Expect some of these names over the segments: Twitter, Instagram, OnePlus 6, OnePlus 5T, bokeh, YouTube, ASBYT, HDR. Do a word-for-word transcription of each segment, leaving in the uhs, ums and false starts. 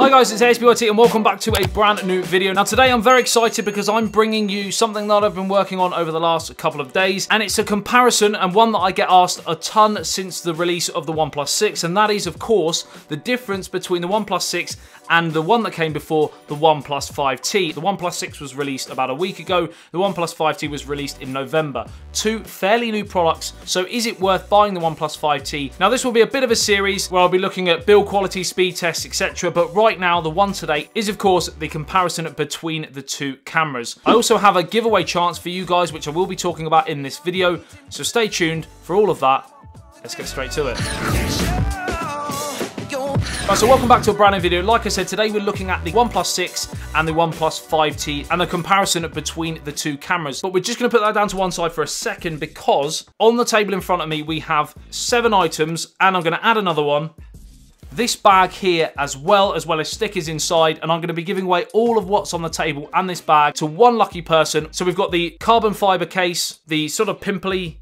Hi guys, it's A S B Y T and welcome back to a brand new video. Now today I'm very excited because I'm bringing you something that I've been working on over the last couple of days, and it's a comparison and one that I get asked a ton since the release of the OnePlus six, and that is of course the difference between the OnePlus six and the one that came before, the OnePlus five T. The OnePlus six was released about a week ago, the OnePlus five T was released in November. Two fairly new products, so is it worth buying the OnePlus five T? Now this will be a bit of a series where I'll be looking at build quality, speed tests, et cetera, but right Right now, the one today is of course the comparison between the two cameras. I also have a giveaway chance for you guys, which I will be talking about in this video, so stay tuned for all of that. Let's get straight to it. Right, so welcome back to a brand new video. Like I said, today we're looking at the OnePlus six and the OnePlus five T and the comparison between the two cameras. But we're just going to put that down to one side for a second, because on the table in front of me we have seven items, and I'm going to add another one. This bag here as well, as well as stickers inside, and I'm going to be giving away all of what's on the table and this bag to one lucky person. So we've got the carbon fiber case, the sort of pimply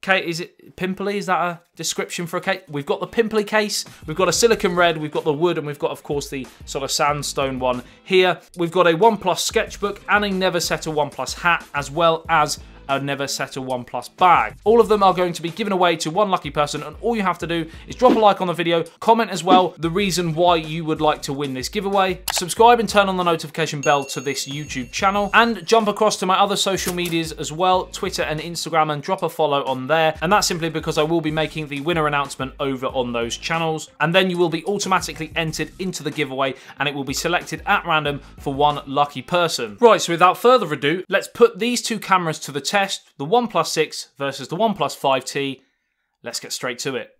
case, is it pimply? Is that a description for a case? We've got the pimply case, we've got a silicon red, we've got the wood, and we've got, of course, the sort of sandstone one here. We've got a OnePlus sketchbook and a Never Settle OnePlus hat, as well as a Never Settle OnePlus bag. All of them are going to be given away to one lucky person, and all you have to do is drop a like on the video, comment as well the reason why you would like to win this giveaway, subscribe and turn on the notification bell to this YouTube channel, and jump across to my other social medias as well, Twitter and Instagram, and drop a follow on there. And that's simply because I will be making the winner announcement over on those channels, and then you will be automatically entered into the giveaway, and it will be selected at random for one lucky person. Right, so without further ado, let's put these two cameras to the test. The OnePlus six versus the OnePlus five T. Let's get straight to it.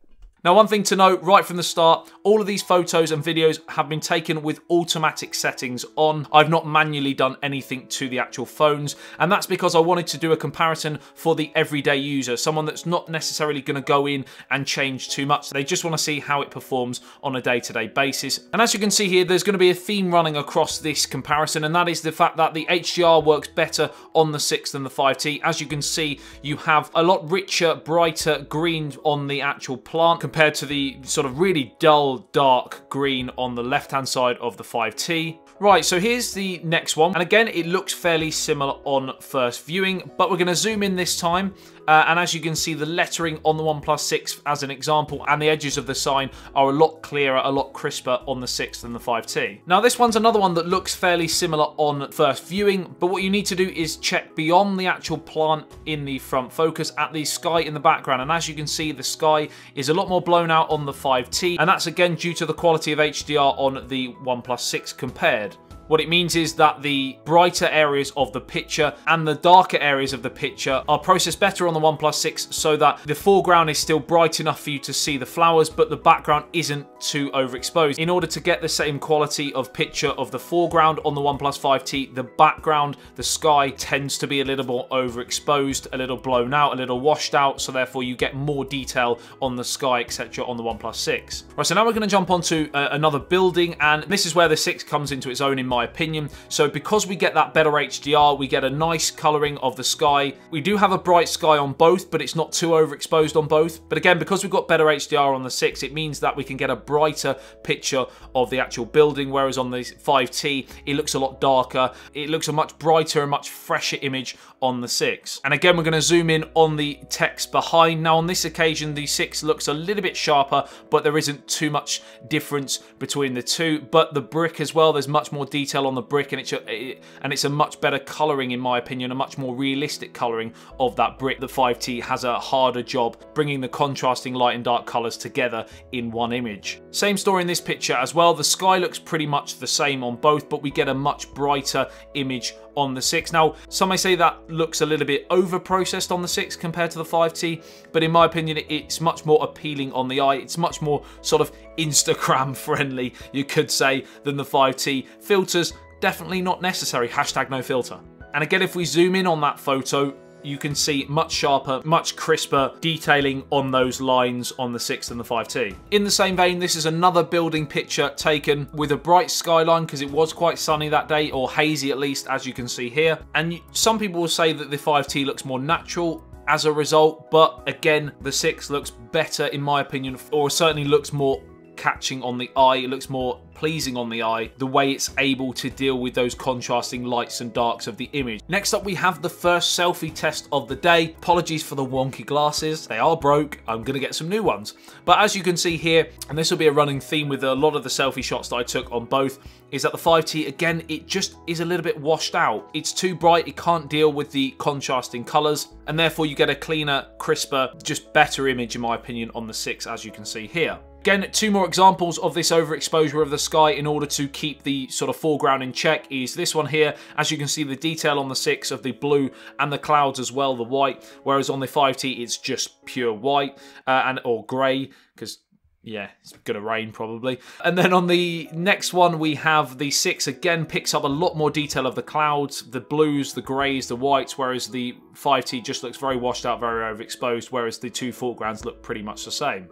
Now, one thing to note right from the start, all of these photos and videos have been taken with automatic settings on. I've not manually done anything to the actual phones, and that's because I wanted to do a comparison for the everyday user, someone that's not necessarily going to go in and change too much. They just want to see how it performs on a day-to-day basis. And as you can see here, there's going to be a theme running across this comparison, and that is the fact that the H D R works better on the six than the five T. As you can see, you have a lot richer, brighter green on the actual plant, compared to the sort of really dull, dark green on the left-hand side of the five T. Right, so here's the next one. And again, it looks fairly similar on first viewing, but we're going to zoom in this time. Uh, and as you can see, the lettering on the OnePlus six, as an example, and the edges of the sign are a lot clearer, a lot crisper on the six than the five T. Now, this one's another one that looks fairly similar on first viewing, but what you need to do is check beyond the actual plant in the front focus at the sky in the background. And as you can see, the sky is a lot more blown out on the five T, and that's again due to the quality of H D R on the OnePlus six compared. What it means is that the brighter areas of the picture and the darker areas of the picture are processed better on the OnePlus six, so that the foreground is still bright enough for you to see the flowers, but the background isn't too overexposed. In order to get the same quality of picture of the foreground on the OnePlus five T, the background, the sky, tends to be a little more overexposed, a little blown out, a little washed out, so therefore you get more detail on the sky, et cetera, on the OnePlus six. Right, so now we're going to jump onto uh, another building, and this is where the six comes into its own in my My opinion. So because we get that better H D R, we get a nice colouring of the sky. We do have a bright sky on both, but it's not too overexposed on both. But again, because we've got better H D R on the six, it means that we can get a brighter picture of the actual building, whereas on the five T, it looks a lot darker. It looks a much brighter and much fresher image on the six. And again, we're going to zoom in on the text behind. Now, on this occasion, the six looks a little bit sharper, but there isn't too much difference between the two. But the brick as well, there's much more detail on the brick, and it's a, and it's a much better colouring in my opinion, a much more realistic colouring of that brick. The five T has a harder job bringing the contrasting light and dark colours together in one image. Same story in this picture as well. The sky looks pretty much the same on both, but we get a much brighter image on the six. Now, some may say that looks a little bit over processed on the six compared to the five T, but in my opinion, it's much more appealing on the eye. It's much more sort of Instagram friendly, you could say, than the five T. Filters, definitely not necessary. Hashtag no filter. And again, if we zoom in on that photo, you can see much sharper, much crisper detailing on those lines on the six and the five T. In the same vein, this is another building picture taken with a bright skyline, because it was quite sunny that day, or hazy at least, as you can see here. And some people will say that the five T looks more natural as a result, but again, the six looks better in my opinion, or certainly looks more catching on the eye. It looks more pleasing on the eye, the way it's able to deal with those contrasting lights and darks of the image. Next up, we have the first selfie test of the day. Apologies for the wonky glasses. They are broke. I'm going to get some new ones. But as you can see here, and this will be a running theme with a lot of the selfie shots that I took on both, is that the five T, again, it just is a little bit washed out. It's too bright. It can't deal with the contrasting colors, and therefore you get a cleaner, crisper, just better image, in my opinion, on the six, as you can see here. Again, two more examples of this overexposure of the sky in order to keep the sort of foreground in check is this one here. As you can see, the detail on the six of the blue and the clouds as well, the white, whereas on the five T, it's just pure white uh, and or grey, because yeah, it's gonna rain probably. And then on the next one, we have the six, again, picks up a lot more detail of the clouds, the blues, the greys, the whites, whereas the five T just looks very washed out, very overexposed, whereas the two foregrounds look pretty much the same.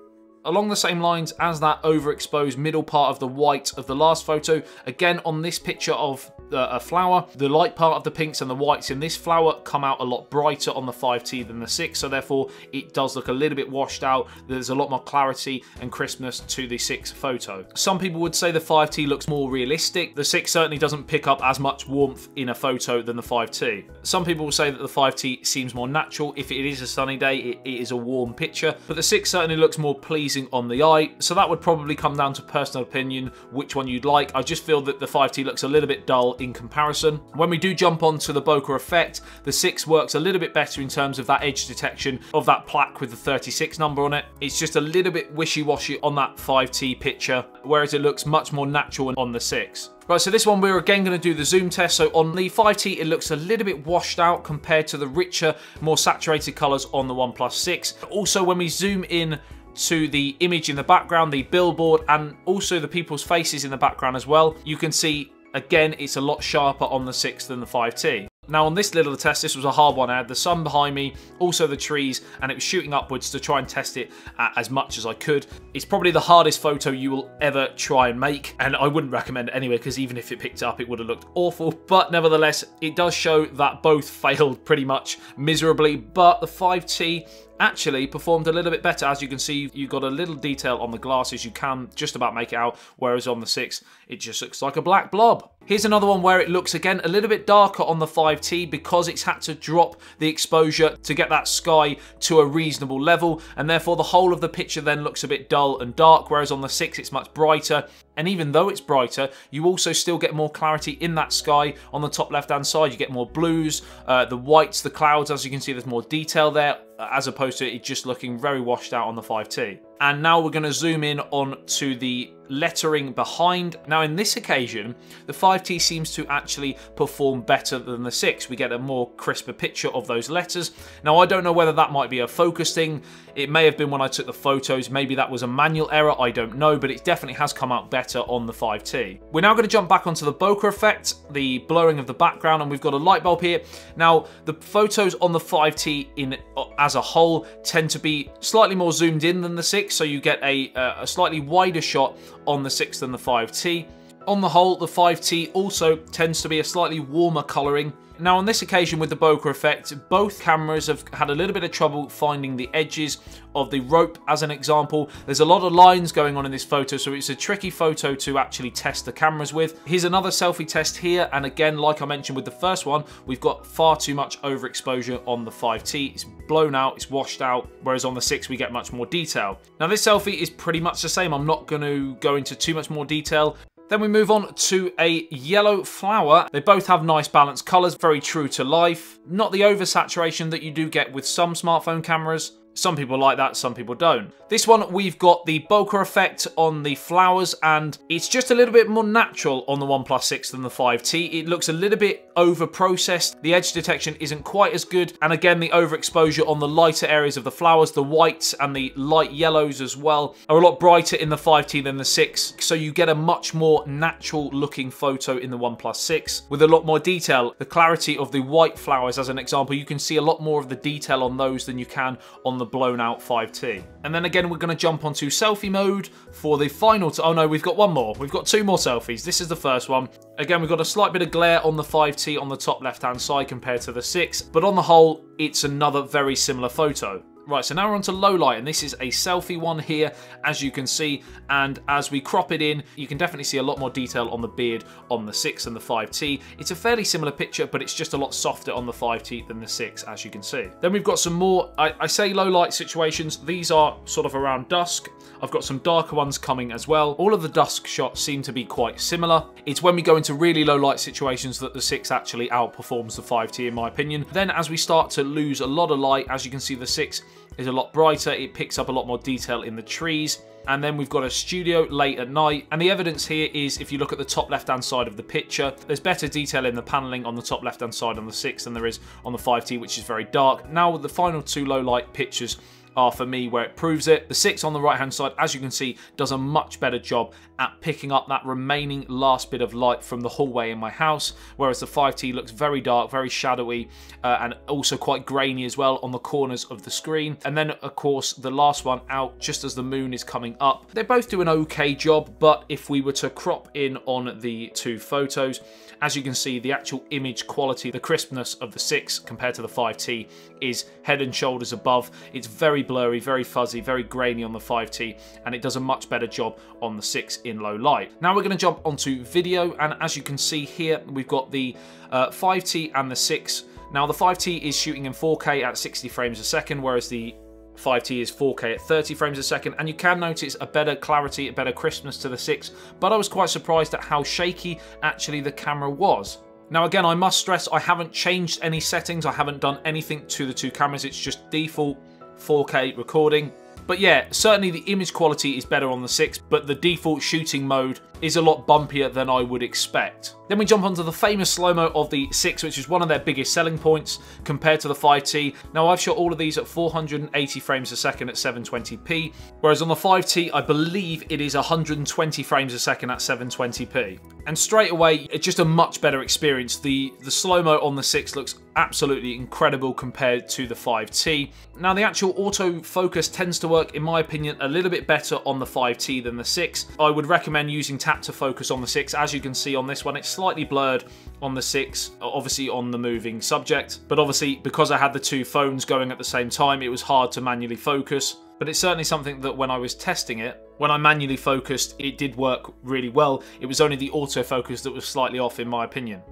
Along the same lines as that overexposed middle part of the white of the last photo, again on this picture of uh, a flower, the light part of the pinks and the whites in this flower come out a lot brighter on the five T than the six, so therefore it does look a little bit washed out. There's a lot more clarity and crispness to the six photo. Some people would say the five T looks more realistic. The six certainly doesn't pick up as much warmth in a photo than the five T. Some people will say that the five T seems more natural. If it is a sunny day, it, it is a warm picture, but the six certainly looks more pleasing on the eye, so that would probably come down to personal opinion, which one you'd like. I just feel that the five T looks a little bit dull in comparison. When we do jump onto the bokeh effect, the six works a little bit better in terms of that edge detection of that plaque with the thirty-six number on it. It's just a little bit wishy-washy on that five T picture, whereas it looks much more natural on the six. Right, so this one we're again going to do the zoom test. So on the five T, it looks a little bit washed out compared to the richer, more saturated colours on the OnePlus six. Also, when we zoom in to the image in the background, the billboard, and also the people's faces in the background as well, you can see, again, it's a lot sharper on the six than the five T. Now on this little test, this was a hard one. I had the sun behind me, also the trees, and it was shooting upwards to try and test it as much as I could. It's probably the hardest photo you will ever try and make, and I wouldn't recommend it anyway, because even if it picked up, it would have looked awful. But nevertheless, it does show that both failed pretty much miserably, but the five T actually performed a little bit better. As you can see, you got a little detail on the glasses. You can just about make it out, whereas on the six, it just looks like a black blob. Here's another one where it looks, again, a little bit darker on the five T because it's had to drop the exposure to get that sky to a reasonable level, and therefore the whole of the picture then looks a bit dull and dark, whereas on the six it's much brighter. And even though it's brighter, you also still get more clarity in that sky. On the top left-hand side, you get more blues, uh, the whites, the clouds. As you can see, there's more detail there, as opposed to it just looking very washed out on the five T. And now we're going to zoom in on to the lettering behind. Now in this occasion, the five T seems to actually perform better than the six. We get a more crisper picture of those letters. Now I don't know whether that might be a focus thing. It may have been when I took the photos. Maybe that was a manual error. I don't know, but it definitely has come out better on the five T. We're now going to jump back onto the bokeh effect, the blurring of the background, and we've got a light bulb here. Now the photos on the five T in as a whole tend to be slightly more zoomed in than the six, so you get a, a slightly wider shot on the six than the five T. On the whole, the five T also tends to be a slightly warmer colouring. Now on this occasion with the bokeh effect, both cameras have had a little bit of trouble finding the edges of the rope as an example. There's a lot of lines going on in this photo, so it's a tricky photo to actually test the cameras with. Here's another selfie test here, and again, like I mentioned with the first one, we've got far too much overexposure on the five T. It's blown out, it's washed out, whereas on the six we get much more detail. Now this selfie is pretty much the same. I'm not going to go into too much more detail. Then we move on to a yellow flower. They both have nice balanced colours, very true to life. Not the oversaturation that you do get with some smartphone cameras. Some people like that, some people don't. This one, we've got the bokeh effect on the flowers, and it's just a little bit more natural on the OnePlus six than the five T. It looks a little bit over-processed. The edge detection isn't quite as good. And again, the overexposure on the lighter areas of the flowers, the whites and the light yellows as well, are a lot brighter in the five T than the six. So you get a much more natural looking photo in the OnePlus six with a lot more detail. The clarity of the white flowers, as an example, you can see a lot more of the detail on those than you can on the blown out five T. And then again, we're going to jump onto selfie mode for the final. Oh no, we've got one more. We've got two more selfies. This is the first one. Again, we've got a slight bit of glare on the five T on the top left-hand side compared to the six, but on the whole, it's another very similar photo. Right, so now we're on to low light, and this is a selfie one here, as you can see, and as we crop it in, you can definitely see a lot more detail on the beard on the six and the five T. It's a fairly similar picture, but it's just a lot softer on the five T than the six, as you can see. Then we've got some more, I, I say low light situations, these are sort of around dusk. I've got some darker ones coming as well. All of the dusk shots seem to be quite similar. It's when we go into really low light situations that the six actually outperforms the five T in my opinion. Then as we start to lose a lot of light, as you can see, the six is a lot brighter. It picks up a lot more detail in the trees. And then we've got a studio late at night. And the evidence here is, if you look at the top left-hand side of the picture, there's better detail in the paneling on the top left-hand side on the six than there is on the five T, which is very dark. Now the final two low light pictures are for me where it proves it. The six on the right hand side, as you can see, does a much better job at picking up that remaining last bit of light from the hallway in my house, whereas the five T looks very dark, very shadowy, uh, and also quite grainy as well on the corners of the screen. And then of course the last one out just as the moon is coming up. They both do an okay job, but if we were to crop in on the two photos, as you can see, the actual image quality, the crispness of the six compared to the five T is head and shoulders above. It's very blurry, very fuzzy, very grainy on the five T, and it does a much better job on the six in low light. Now we're going to jump onto video, and as you can see here, we've got the uh, five T and the six. Now the five T is shooting in four K at sixty frames a second, whereas the five T is four K at thirty frames a second, and you can notice a better clarity, a better crispness to the six, but I was quite surprised at how shaky actually the camera was. Now again, I must stress I haven't changed any settings, I haven't done anything to the two cameras, it's just default four K recording. But yeah, certainly the image quality is better on the six, but the default shooting mode is a lot bumpier than I would expect. Then we jump onto the famous slow-mo of the six, which is one of their biggest selling points compared to the five T. Now I've shot all of these at four hundred eighty frames a second at seven twenty p, whereas on the five T I believe it is one hundred twenty frames a second at seven twenty p. And straight away, it's just a much better experience. The, the slow-mo on the six looks absolutely incredible compared to the five T. Now the actual autofocus tends to work, in my opinion, a little bit better on the five T than the six. I would recommend using tap to focus on the six. As you can see on this one, it's slightly blurred on the six, obviously on the moving subject, but obviously because I had the two phones going at the same time, it was hard to manually focus. But it's certainly something that when I was testing it, when I manually focused, it did work really well. It was only the autofocus that was slightly off, in my opinion.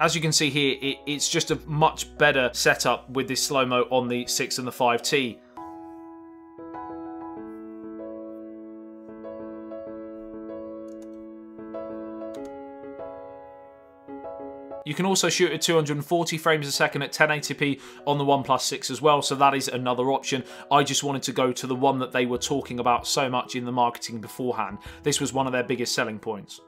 As you can see here, it, it's just a much better setup with this slow-mo on the six and the five T. You can also shoot at two hundred forty frames a second at ten eighty p on the OnePlus six as well, so that is another option. I just wanted to go to the one that they were talking about so much in the marketing beforehand. This was one of their biggest selling points.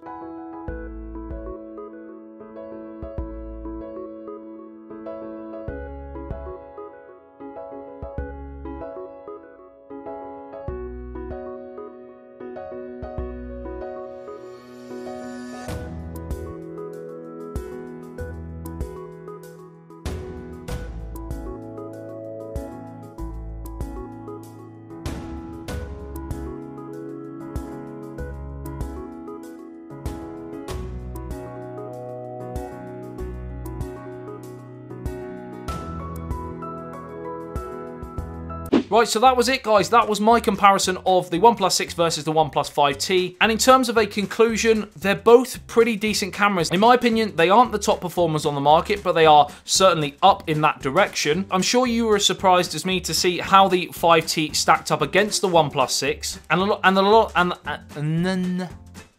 Right, so that was it, guys. That was my comparison of the OnePlus six versus the OnePlus five T. And in terms of a conclusion, they're both pretty decent cameras. In my opinion, they aren't the top performers on the market, but they are certainly up in that direction. I'm sure you were as surprised as me to see how the five T stacked up against the OnePlus six. And a lot, and a lot, and, and then...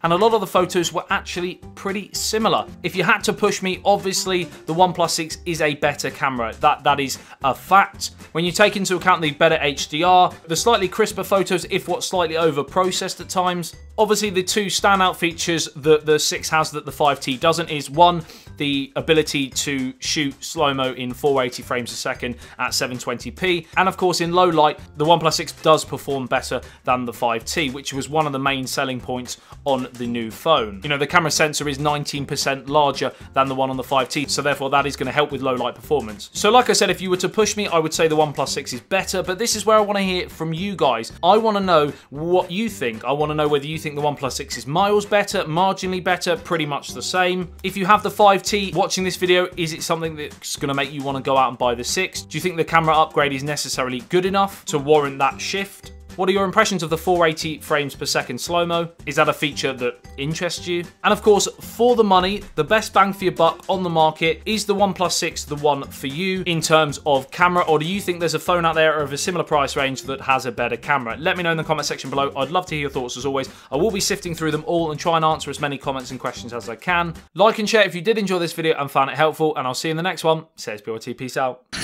And a lot of the photos were actually pretty similar. If you had to push me, obviously the OnePlus six is a better camera. That, that is a fact. When you take into account the better H D R, the slightly crisper photos, if what slightly over-processed at times. Obviously the two standout features that the six has that the five T doesn't is one, the ability to shoot slow-mo in four eighty frames a second at seven twenty p. And of course in low light, the OnePlus six does perform better than the five T, which was one of the main selling points on the new phone. You know, the camera sensor is nineteen percent larger than the one on the five T, so therefore that is going to help with low light performance. So like I said, if you were to push me, I would say the OnePlus six is better, but this is where I want to hear from you guys. I want to know what you think. I want to know whether you think the OnePlus six is miles better, marginally better, pretty much the same. If you have the five T watching this video, is it something that's going to make you want to go out and buy the six? Do you think the camera upgrade is necessarily good enough to warrant that shift? What are your impressions of the four eighty frames per second slow-mo? Is that a feature that interests you? And of course, for the money, the best bang for your buck on the market, is the OnePlus six the one for you in terms of camera, or do you think there's a phone out there of a similar price range that has a better camera? Let me know in the comment section below. I'd love to hear your thoughts as always. I will be sifting through them all and try and answer as many comments and questions as I can. Like and share if you did enjoy this video and found it helpful, and I'll see you in the next one. It's A S B Y T, peace out.